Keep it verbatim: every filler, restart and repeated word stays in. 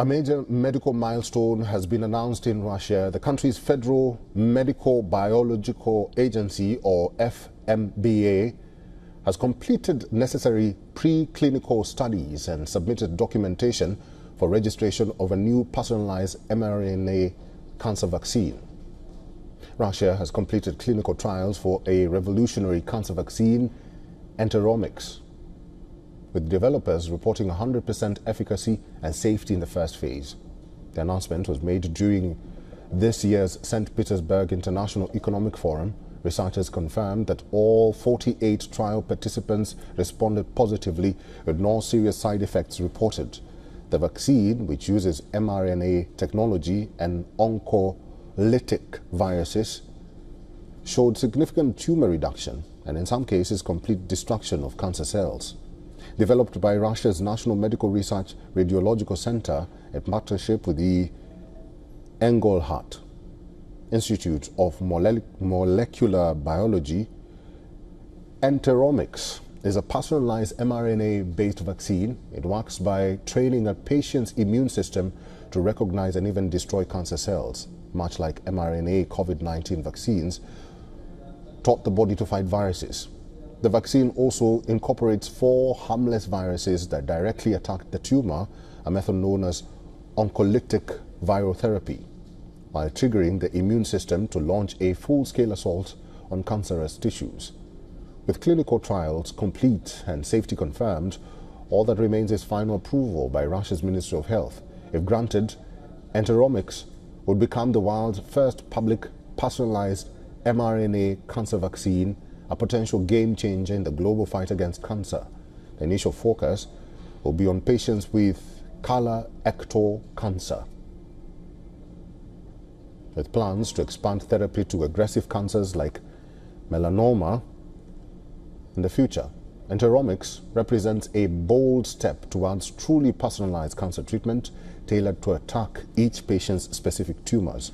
A major medical milestone has been announced in Russia. The country's Federal Medical Biological Agency, or F M B A, has completed necessary preclinical studies and submitted documentation for registration of a new personalized m R N A cancer vaccine. Russia has completed clinical trials for a revolutionary cancer vaccine, Enteromix, with developers reporting one hundred percent efficacy and safety in the first phase. The announcement was made during this year's Saint Petersburg International Economic Forum. Researchers confirmed that all forty-eight trial participants responded positively with no serious side effects reported. The vaccine, which uses m R N A technology and oncolytic viruses, showed significant tumor reduction and in some cases complete destruction of cancer cells. Developed by Russia's National Medical Research Radiological Center in partnership with the Engelhardt Institute of Molecular Biology, Enteromix is a personalized m R N A-based vaccine. It works by training a patient's immune system to recognize and even destroy cancer cells, much like m R N A COVID nineteen vaccines taught the body to fight viruses. The vaccine also incorporates four harmless viruses that directly attack the tumor, a method known as oncolytic virotherapy, while triggering the immune system to launch a full-scale assault on cancerous tissues. With clinical trials complete and safety confirmed, all that remains is final approval by Russia's Ministry of Health. If granted, Enteromix would become the world's first public personalized m R N A cancer vaccine, a potential game-changer in the global fight against cancer. The initial focus will be on patients with colorectal cancer, with plans to expand therapy to aggressive cancers like melanoma in the future. Enteromix represents a bold step towards truly personalized cancer treatment tailored to attack each patient's specific tumors.